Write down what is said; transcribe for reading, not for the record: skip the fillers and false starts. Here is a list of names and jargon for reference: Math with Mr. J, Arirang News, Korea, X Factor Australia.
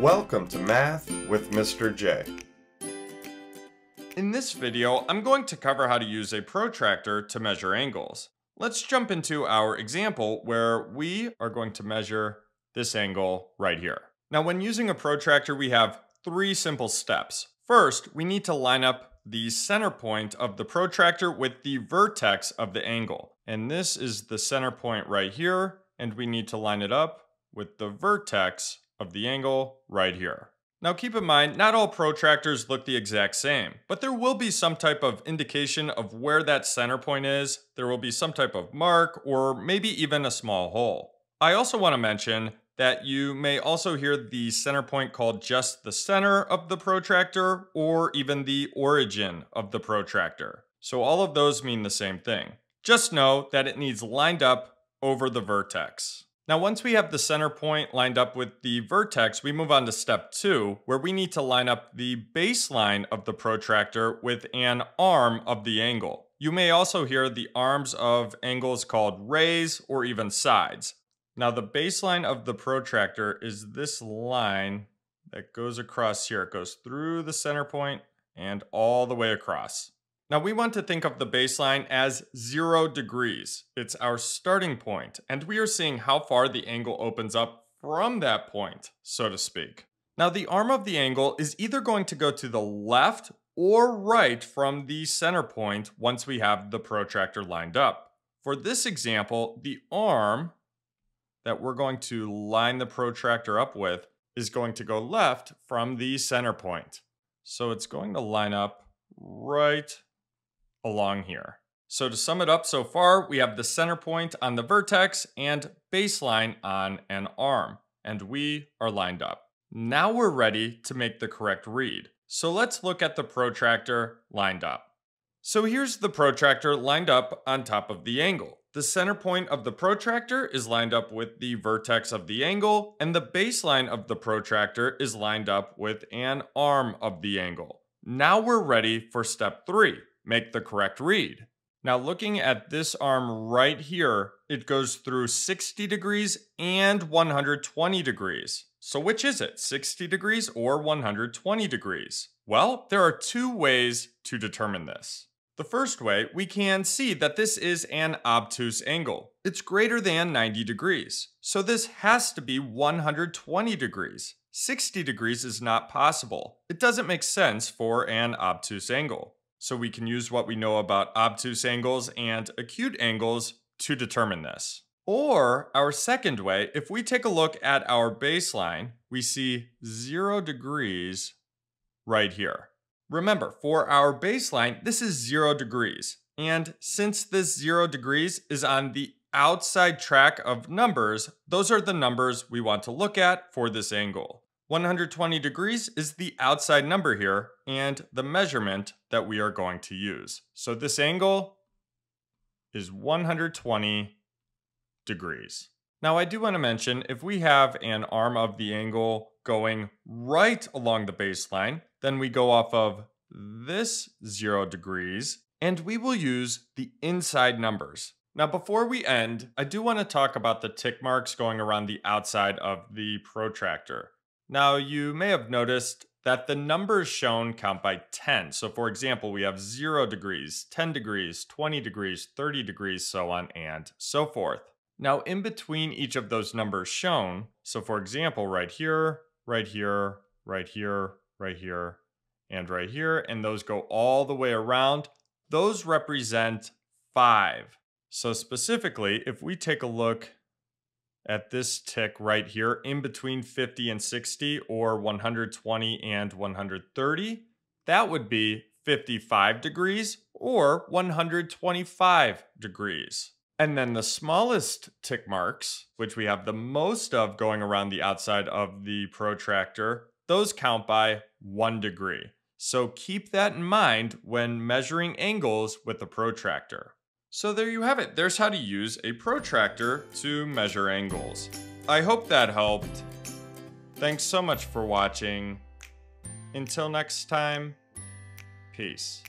Welcome to Math with Mr. J. In this video, I'm going to cover how to use a protractor to measure angles. Let's jump into our example where we are going to measure this angle right here. Now, when using a protractor, we have three simple steps. First, we need to line up the center point of the protractor with the vertex of the angle. And this is the center point right here, and we need to line it up with the vertex of the angle right here. Now keep in mind, not all protractors look the exact same, but there will be some type of indication of where that center point is. There will be some type of mark or maybe even a small hole. I also want to mention that you may also hear the center point called just the center of the protractor or even the origin of the protractor. So all of those mean the same thing. Just know that it needs lined up over the vertex. Now, once we have the center point lined up with the vertex, we move on to step two, where we need to line up the baseline of the protractor with an arm of the angle. You may also hear the arms of angles called rays or even sides. Now, the baseline of the protractor is this line that goes across here. It goes through the center point and all the way across. Now we want to think of the baseline as 0 degrees. It's our starting point, and we are seeing how far the angle opens up from that point, so to speak. Now the arm of the angle is either going to go to the left or right from the center point once we have the protractor lined up. For this example, the arm that we're going to line the protractor up with is going to go left from the center point. So it's going to line up right along here. So to sum it up so far, we have the center point on the vertex and baseline on an arm, and we are lined up. Now we're ready to make the correct read. So let's look at the protractor lined up. So here's the protractor lined up on top of the angle. The center point of the protractor is lined up with the vertex of the angle, and the baseline of the protractor is lined up with an arm of the angle. Now we're ready for step three, make the correct read. Now looking at this arm right here, it goes through 60 degrees and 120 degrees. So which is it, 60 degrees or 120 degrees? Well, there are two ways to determine this. The first way, we can see that this is an obtuse angle. It's greater than 90 degrees. So this has to be 120 degrees. 60 degrees is not possible. It doesn't make sense for an obtuse angle. So we can use what we know about obtuse angles and acute angles to determine this. Or our second way, if we take a look at our baseline, we see 0 degrees right here. Remember, for our baseline, this is 0 degrees. And since this 0 degrees is on the outside track of numbers, those are the numbers we want to look at for this angle. 120 degrees is the outside number here and the measurement that we are going to use. So this angle is 120 degrees. Now I do want to mention, if we have an arm of the angle going right along the baseline, then we go off of this 0 degrees and we will use the inside numbers. Now before we end, I do want to talk about the tick marks going around the outside of the protractor. Now you may have noticed that the numbers shown count by 10. So for example, we have 0 degrees, 10 degrees, 20 degrees, 30 degrees, so on and so forth. Now in between each of those numbers shown, so for example, right here, right here, right here, right here, and right here, and those go all the way around, those represent 5. So specifically, if we take a look at this tick right here in between 50 and 60 or 120 and 130, that would be 55 degrees or 125 degrees. And then the smallest tick marks, which we have the most of going around the outside of the protractor, those count by 1 degree. So keep that in mind when measuring angles with a protractor. So there you have it. There's how to use a protractor to measure angles. I hope that helped. Thanks so much for watching. Until next time, peace.